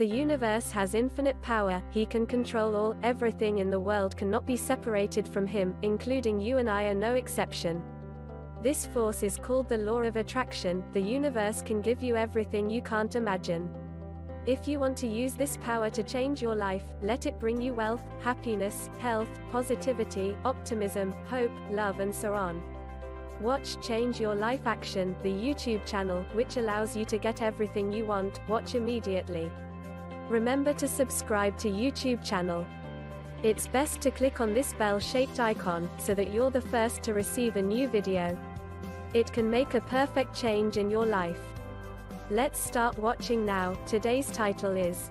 The universe has infinite power, he can control all, everything in the world cannot be separated from him, including you and I are no exception. This force is called the law of attraction. The universe can give you everything you can't imagine. If you want to use this power to change your life, let it bring you wealth, happiness, health, positivity, optimism, hope, love and so on. Watch Change Your Life Action, the YouTube channel, which allows you to get everything you want. Watch immediately. Remember to subscribe to YouTube channel. It's best to click on this bell-shaped icon, so that you're the first to receive a new video. It can make a perfect change in your life. Let's start watching now. Today's title is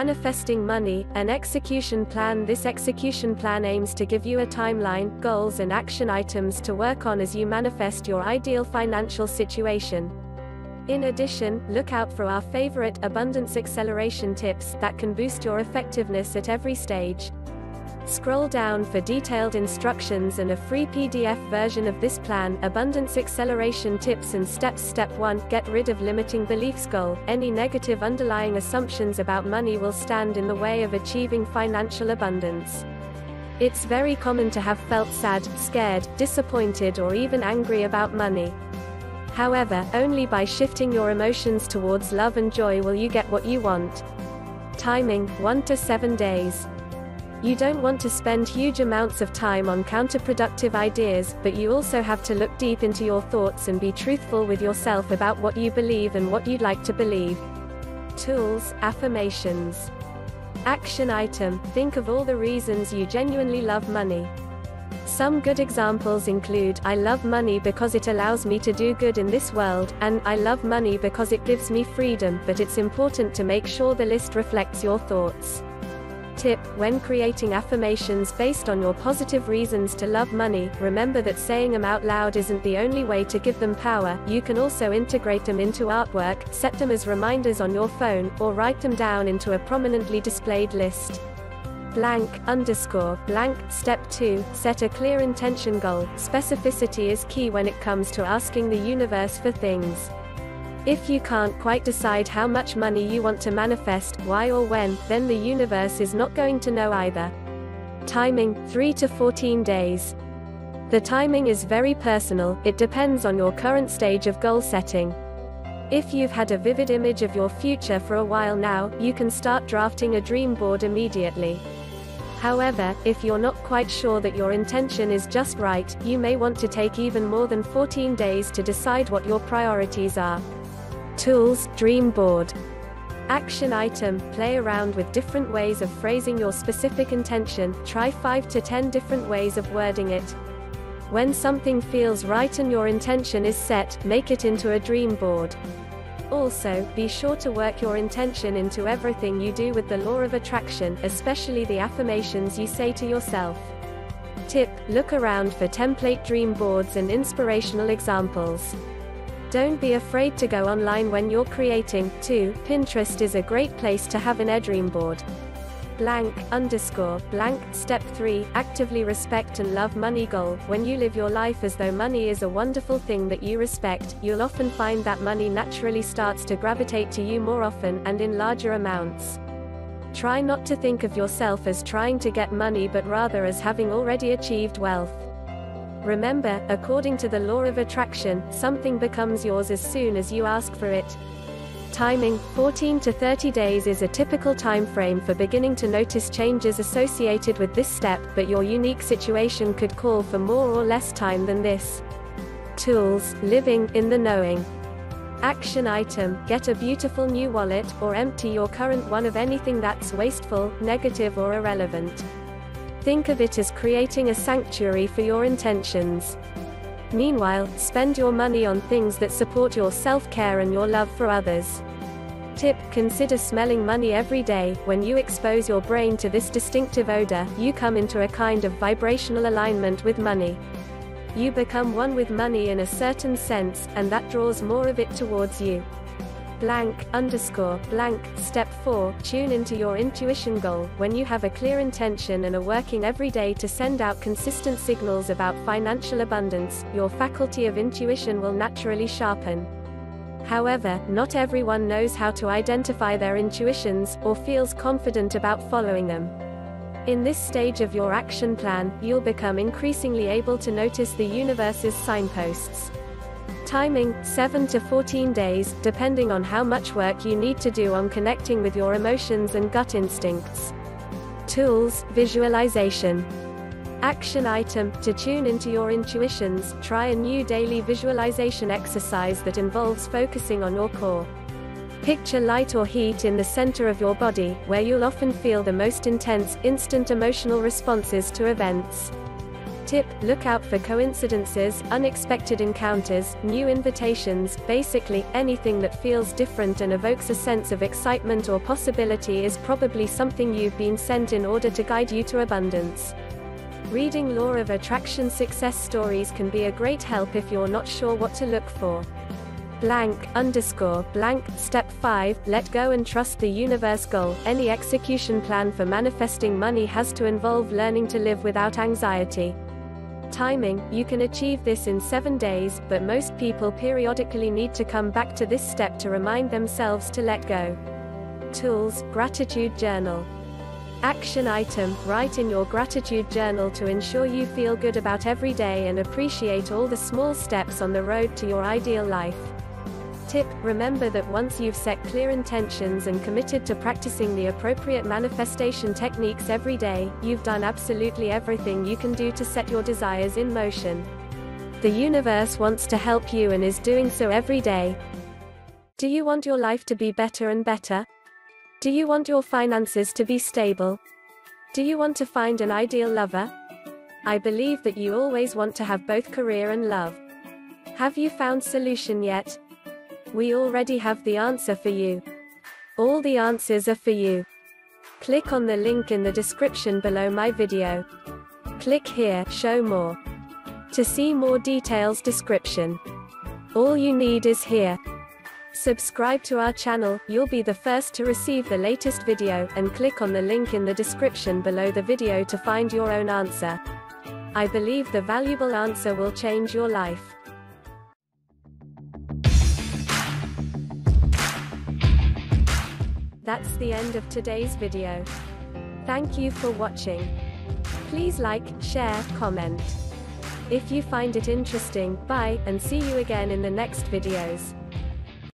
Manifesting Money, an execution plan. This execution plan aims to give you a timeline, goals and action items to work on as you manifest your ideal financial situation. In addition, look out for our favorite abundance acceleration tips that can boost your effectiveness at every stage. Scroll down for detailed instructions and a free PDF version of this plan. Abundance acceleration tips and steps. Step 1. Get rid of limiting beliefs. Goal. Any negative underlying assumptions about money will stand in the way of achieving financial abundance. It's very common to have felt sad, scared, disappointed or even angry about money. However, only by shifting your emotions towards love and joy will you get what you want. Timing, 1 to 7 days. You don't want to spend huge amounts of time on counterproductive ideas, but you also have to look deep into your thoughts and be truthful with yourself about what you believe and what you'd like to believe. Tools, affirmations. Action item, think of all the reasons you genuinely love money. Some good examples include, I love money because it allows me to do good in this world, and I love money because it gives me freedom, but it's important to make sure the list reflects your thoughts. Tip, when creating affirmations based on your positive reasons to love money, remember that saying them out loud isn't the only way to give them power. You can also integrate them into artwork, set them as reminders on your phone, or write them down into a prominently displayed list. Blank, underscore, blank. Step 2, set a clear intention goal. Specificity is key when it comes to asking the universe for things. If you can't quite decide how much money you want to manifest, why or when, then the universe is not going to know either. Timing, 3 to 14 days. The timing is very personal, it depends on your current stage of goal setting. If you've had a vivid image of your future for a while now, you can start drafting a dream board immediately. However, if you're not quite sure that your intention is just right, you may want to take even more than 14 days to decide what your priorities are. Tools, dream board. Action item, play around with different ways of phrasing your specific intention. Try 5 to 10 different ways of wording it. When something feels right and your intention is set, make it into a dream board. Also, be sure to work your intention into everything you do with the law of attraction, especially the affirmations you say to yourself. Tip, look around for template dream boards and inspirational examples. Don't be afraid to go online when you're creating, too. Pinterest is a great place to have an dream board. Blank, underscore, blank. Step 3, actively respect and love money. Goal, when you live your life as though money is a wonderful thing that you respect, you'll often find that money naturally starts to gravitate to you more often, and in larger amounts. Try not to think of yourself as trying to get money but rather as having already achieved wealth. Remember, according to the law of attraction, something becomes yours as soon as you ask for it. Timing, 14 to 30 days is a typical time frame for beginning to notice changes associated with this step, but your unique situation could call for more or less time than this. Tools, living in the knowing. Action item, get a beautiful new wallet, or empty your current one of anything that's wasteful, negative or irrelevant. Think of it as creating a sanctuary for your intentions. Meanwhile, spend your money on things that support your self-care and your love for others. Tip, consider smelling money every day. When you expose your brain to this distinctive odor, you come into a kind of vibrational alignment with money. You become one with money in a certain sense, and that draws more of it towards you. blank. Step 4, tune into your intuition goal. When you have a clear intention and are working every day to send out consistent signals about financial abundance, your faculty of intuition will naturally sharpen. However, not everyone knows how to identify their intuitions, or feels confident about following them. In this stage of your action plan, you'll become increasingly able to notice the universe's signposts. Timing, 7 to 14 days, depending on how much work you need to do on connecting with your emotions and gut instincts. Tools, visualization. Action item, to tune into your intuitions, try a new daily visualization exercise that involves focusing on your core. Picture light or heat in the center of your body, where you'll often feel the most intense, instant emotional responses to events. Tip, look out for coincidences, unexpected encounters, new invitations. Basically, anything that feels different and evokes a sense of excitement or possibility is probably something you've been sent in order to guide you to abundance. Reading Law of Attraction success stories can be a great help if you're not sure what to look for. Blank. Step 5, let go and trust the universe goal. Any execution plan for manifesting money has to involve learning to live without anxiety. Timing, you can achieve this in 7 days, but most people periodically need to come back to this step to remind themselves to let go. Tools, gratitude journal. Action item, write in your gratitude journal to ensure you feel good about every day and appreciate all the small steps on the road to your ideal life. Tip, remember that once you've set clear intentions and committed to practicing the appropriate manifestation techniques every day, you've done absolutely everything you can do to set your desires in motion. The universe wants to help you and is doing so every day. Do you want your life to be better and better? Do you want your finances to be stable? Do you want to find an ideal lover? I believe that you always want to have both career and love. Have you found a solution yet? We already have the answer for you. All the answers are for you. Click on the link in the description below my video. Click here, show more. To see more details description. All you need is here. Subscribe to our channel, you'll be the first to receive the latest video, and click on the link in the description below the video to find your own answer. I believe the valuable answer will change your life. That's the end of today's video. Thank you for watching. Please like, share, comment if you find it interesting. Bye, and see you again in the next videos.